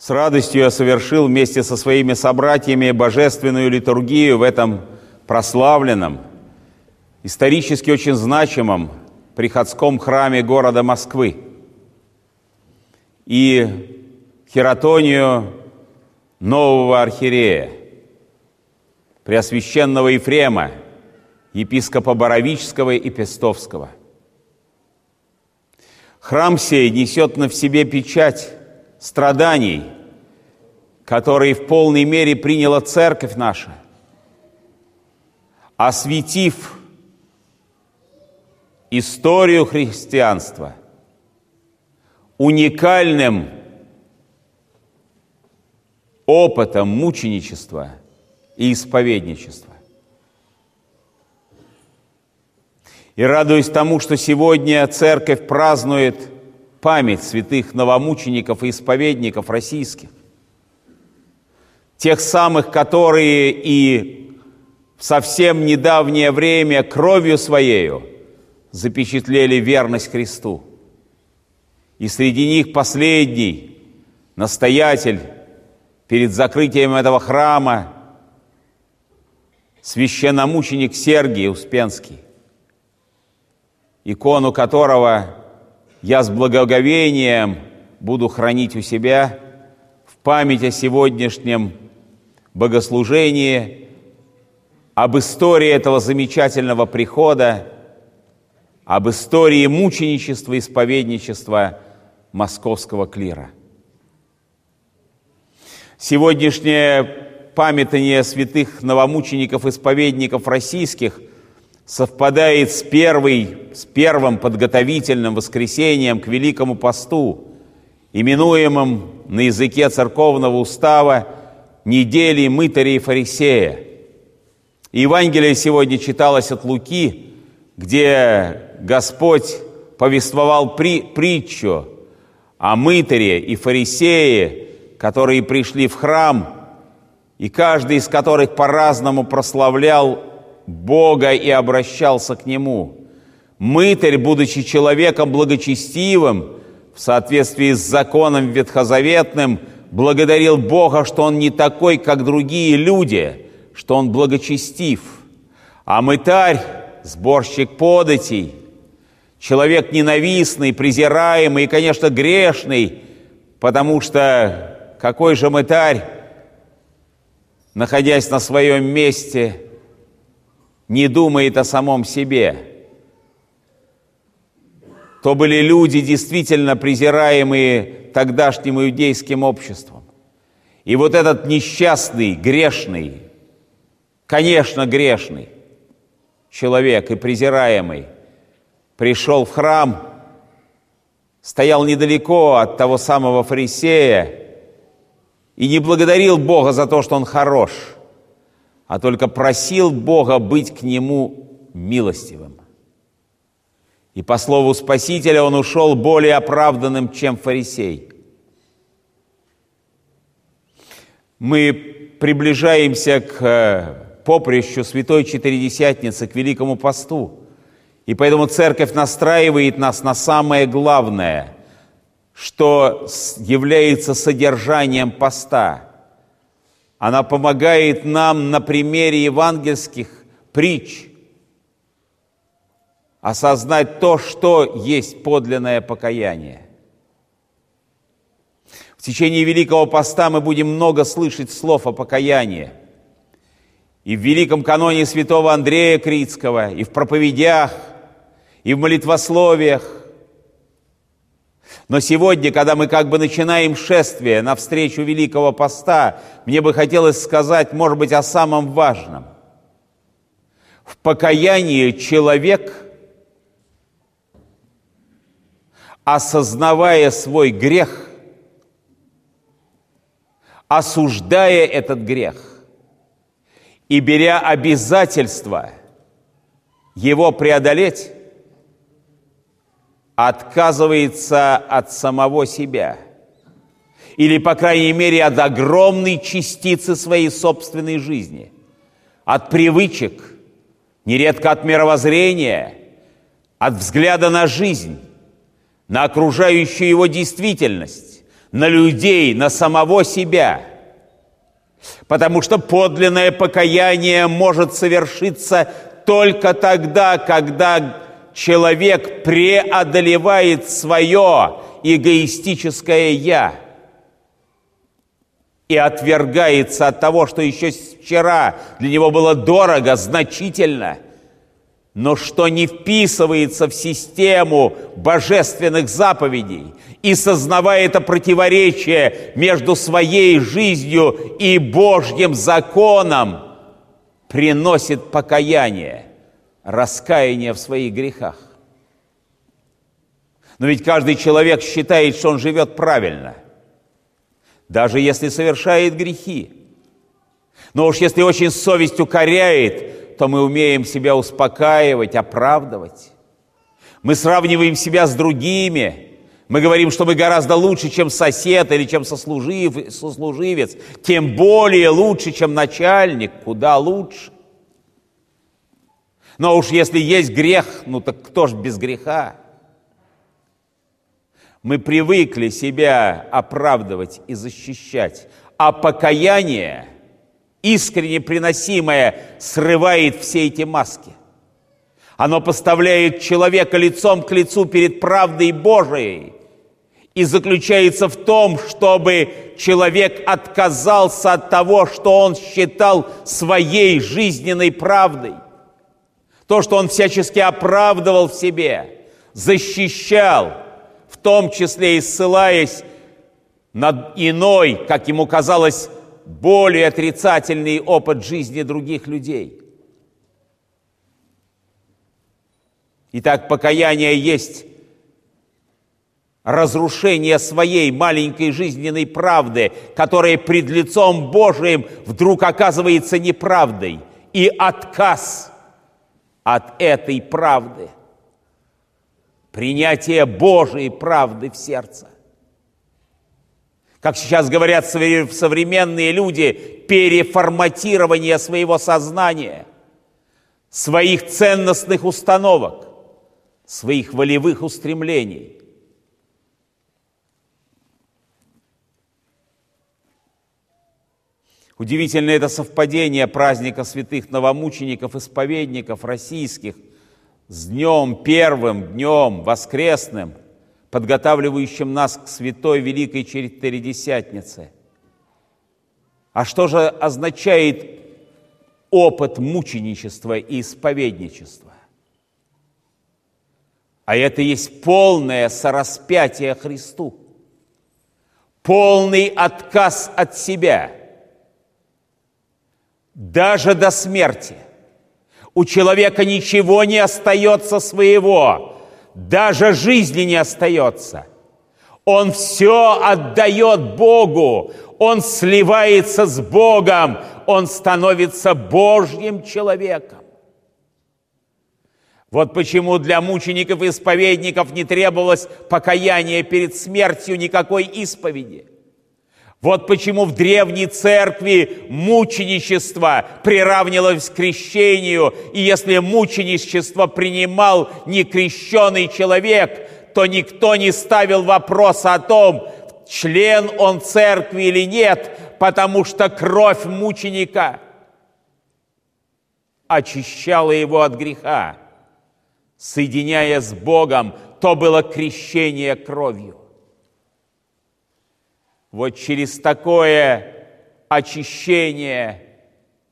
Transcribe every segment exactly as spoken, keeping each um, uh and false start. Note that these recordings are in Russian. С радостью я совершил вместе со своими собратьями божественную литургию в этом прославленном, исторически очень значимом приходском храме города Москвы. И хиротонию нового архиерея, преосвященного Ефрема, епископа Боровического и Пестовского. Храм сей несет на в себе печать страданий, которые в полной мере приняла Церковь наша, осветив историю христианства уникальным опытом мученичества и исповедничества. И радуюсь тому, что сегодня Церковь празднует память святых новомучеников и исповедников российских, тех самых, которые и в совсем недавнее время кровью своею запечатлели верность Христу. И среди них последний настоятель перед закрытием этого храма, священномученик Сергий Успенский, икону которого я с благоговением буду хранить у себя в память о сегодняшнем богослужении, об истории этого замечательного прихода, об истории мученичества и исповедничества московского клира. Сегодняшнее памятание святых новомучеников-исповедников российских совпадает с, первой, с первым подготовительным воскресением к Великому посту, именуемым на языке церковного устава «Неделей мытаря и фарисея». Евангелие сегодня читалось от Луки, где Господь повествовал при, притчу о мытаре и фарисее, которые пришли в храм, и каждый из которых по-разному прославлял Бога и обращался к Нему. Мытарь, будучи человеком благочестивым, в соответствии с законом ветхозаветным, благодарил Бога, что он не такой, как другие люди, что он благочестив. А мытарь, сборщик податей, человек ненавистный, презираемый и, конечно, грешный, потому что какой же мытарь, находясь на своем месте, не думает о самом себе? То были люди, действительно презираемые тогдашним иудейским обществом. И вот этот несчастный, грешный, конечно, грешный человек и презираемый пришел в храм, стоял недалеко от того самого фарисея, и не благодарил Бога за то, что он хорош, а только просил Бога быть к нему милостивым. И по слову Спасителя он ушел более оправданным, чем фарисей. Мы приближаемся к поприщу Святой Четыредесятницы, к Великому посту. И поэтому Церковь настраивает нас на самое главное – что является содержанием поста. Она помогает нам на примере евангельских притч осознать то, что есть подлинное покаяние. В течение Великого поста мы будем много слышать слов о покаянии. И в Великом каноне святого Андрея Критского, и в проповедях, и в молитвословиях. Но сегодня, когда мы как бы начинаем шествие навстречу Великого Поста, мне бы хотелось сказать, может быть, о самом важном. В покаянии человек, осознавая свой грех, осуждая этот грех и беря обязательство его преодолеть, отказывается от самого себя, или, по крайней мере, от огромной частицы своей собственной жизни, от привычек, нередко от мировоззрения, от взгляда на жизнь, на окружающую его действительность, на людей, на самого себя. Потому что подлинное покаяние может совершиться только тогда, когда человек преодолевает свое эгоистическое «я» и отвергается от того, что еще вчера для него было дорого, значительно, но что не вписывается в систему божественных заповедей и сознавая это противоречие между своей жизнью и Божьим законом, приносит покаяние, раскаяние в своих грехах. Но ведь каждый человек считает, что он живет правильно, даже если совершает грехи. Но уж если очень совесть укоряет, то мы умеем себя успокаивать, оправдывать. Мы сравниваем себя с другими. Мы говорим, что мы гораздо лучше, чем сосед или чем сослужив, сослуживец. Тем более лучше, чем начальник. Куда лучше. Но уж если есть грех, ну так кто ж без греха? Мы привыкли себя оправдывать и защищать, а покаяние, искренне приносимое, срывает все эти маски. Оно поставляет человека лицом к лицу перед правдой Божией и заключается в том, чтобы человек отказался от того, что он считал своей жизненной правдой. То, что он всячески оправдывал в себе, защищал, в том числе и ссылаясь на иной, как ему казалось, более отрицательный опыт жизни других людей. Итак, покаяние есть разрушение своей маленькой жизненной правды, которая пред лицом Божиим вдруг оказывается неправдой, и отказ от этой правды. Принятие Божией правды в сердце. Как сейчас говорят современные люди, переформатирование своего сознания, своих ценностных установок, своих волевых устремлений. Удивительно это совпадение праздника святых новомучеников-исповедников российских с днем, первым днем воскресным, подготавливающим нас к святой Великой Четыредесятнице. А что же означает опыт мученичества и исповедничества? А это есть полное сораспятие Христу, полный отказ от себя, даже до смерти. У человека ничего не остается своего, даже жизни не остается. Он все отдает Богу, он сливается с Богом, он становится Божьим человеком. Вот почему для мучеников и исповедников не требовалось покаяния перед смертью никакой исповеди. Вот почему в Древней Церкви мученичество приравнивалось к крещению, и если мученичество принимал некрещенный человек, то никто не ставил вопроса о том, член он Церкви или нет, потому что кровь мученика очищала его от греха. Соединяя с Богом, то было крещение кровью. Вот через такое очищение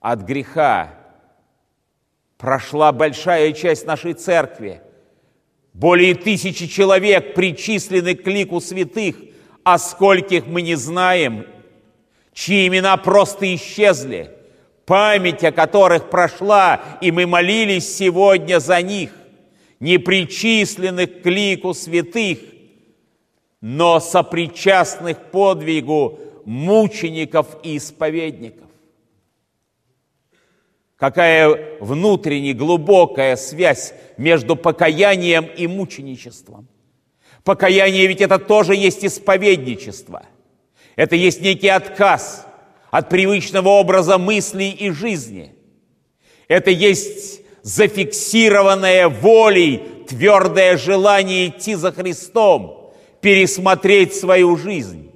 от греха прошла большая часть нашей церкви. Более тысячи человек причислены к лику святых, а скольких мы не знаем, чьи имена просто исчезли, память о которых прошла, и мы молились сегодня за них, не причисленных к лику святых, но сопричастных подвигу мучеников и исповедников. Какая внутренняя глубокая связь между покаянием и мученичеством. Покаяние ведь это тоже есть исповедничество. Это есть некий отказ от привычного образа мыслей и жизни. Это есть зафиксированное волей твердое желание идти за Христом, пересмотреть свою жизнь,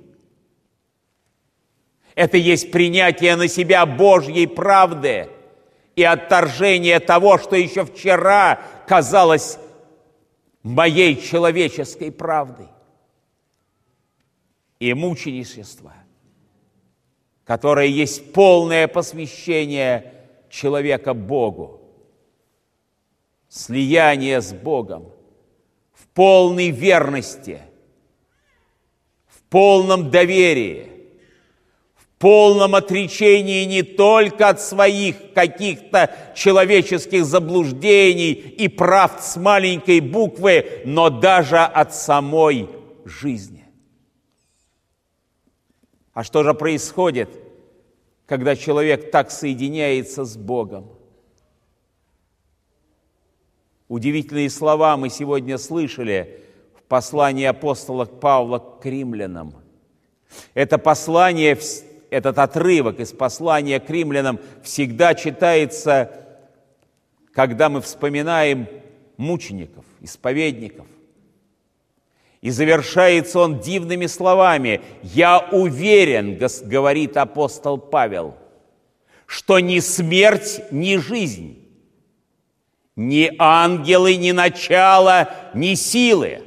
Это есть принятие на себя Божьей правды и отторжение того, что еще вчера казалось моей человеческой правдой. И мученичество, которое есть полное посвящение человека Богу, слияние с Богом, в полной верности, в полном доверии, в полном отречении не только от своих каких-то человеческих заблуждений и правд с маленькой буквы, но даже от самой жизни. А что же происходит, когда человек так соединяется с Богом? Удивительные слова мы сегодня слышали в послании апостола Павла к римлянам. Это послание, этот отрывок из послания к римлянам всегда читается, когда мы вспоминаем мучеников, исповедников. И завершается он дивными словами. «Я уверен, — говорит апостол Павел, — что ни смерть, ни жизнь, ни ангелы, ни начало, ни силы,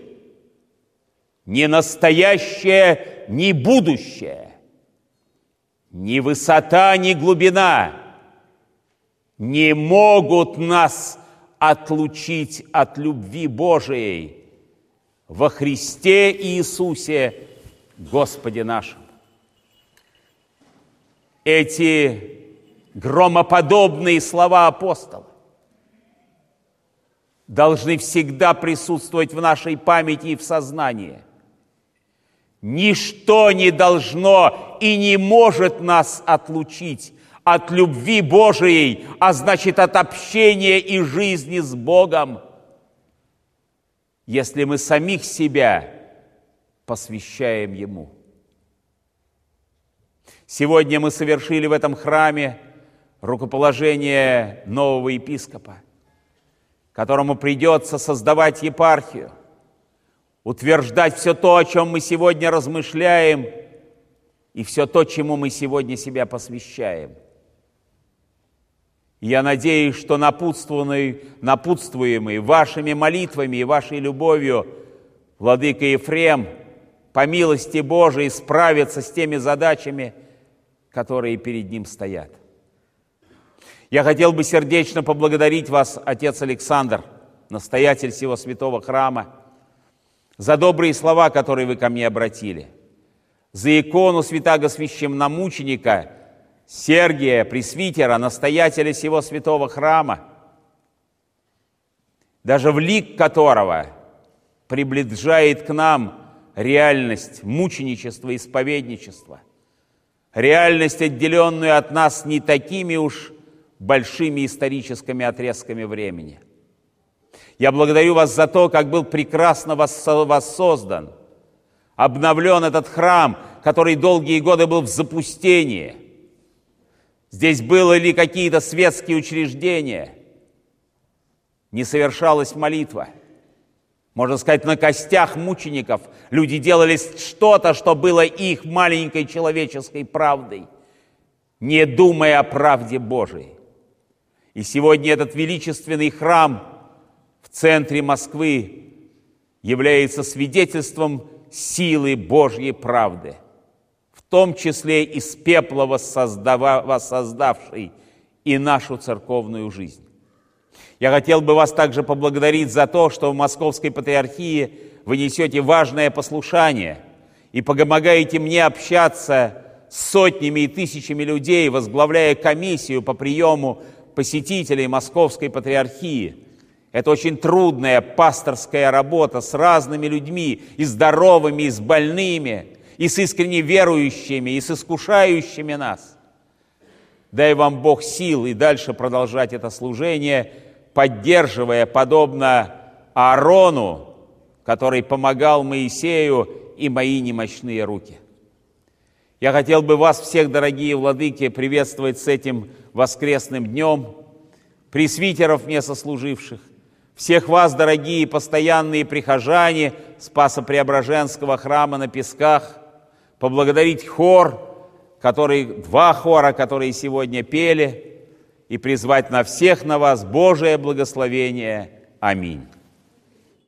ни настоящее, ни будущее, ни высота, ни глубина не могут нас отлучить от любви Божией во Христе Иисусе, Господе нашем». Эти громоподобные слова апостола должны всегда присутствовать в нашей памяти и в сознании. Ничто не должно и не может нас отлучить от любви Божией, а значит, от общения и жизни с Богом, если мы самих себя посвящаем Ему. Сегодня мы совершили в этом храме рукоположение нового епископа, которому придется создавать епархию, утверждать все то, о чем мы сегодня размышляем, и все то, чему мы сегодня себя посвящаем. Я надеюсь, что напутствуемый вашими молитвами и вашей любовью владыка Ефрем по милости Божией справится с теми задачами, которые перед ним стоят. Я хотел бы сердечно поблагодарить вас, отец Александр, настоятель сего святого храма, за добрые слова, которые вы ко мне обратили, за икону святаго священномученика Сергия Пресвитера, настоятеля сего святого храма, даже в лик которого приближает к нам реальность мученичества и исповедничества, реальность, отделенную от нас не такими уж большими историческими отрезками времени. Я благодарю вас за то, как был прекрасно воссоздан, обновлен этот храм, который долгие годы был в запустении. Здесь было ли какие-то светские учреждения? Не совершалась молитва. Можно сказать, на костях мучеников люди делали что-то, что было их маленькой человеческой правдой, не думая о правде Божией. И сегодня этот величественный храм в центре Москвы является свидетельством силы Божьей правды, в том числе из пепла воссоздавший и нашу церковную жизнь. Я хотел бы вас также поблагодарить за то, что в Московской Патриархии вы несете важное послушание и помогаете мне общаться с сотнями и тысячами людей, возглавляя комиссию по приему посетителей Московской Патриархии. Это очень трудная пасторская работа с разными людьми, и здоровыми, и с больными, и с искренне верующими, и с искушающими нас. Дай вам Бог сил и дальше продолжать это служение, поддерживая, подобно Аарону, который помогал Моисею, и мои немощные руки. Я хотел бы вас всех, дорогие владыки, приветствовать с этим воскресным днем, пресвитеров мне сослуживших, всех вас, дорогие постоянные прихожане Спасо-Преображенского храма на Песках, поблагодарить хор, которые, два хора, которые сегодня пели, и призвать на всех на вас Божие благословение. Аминь.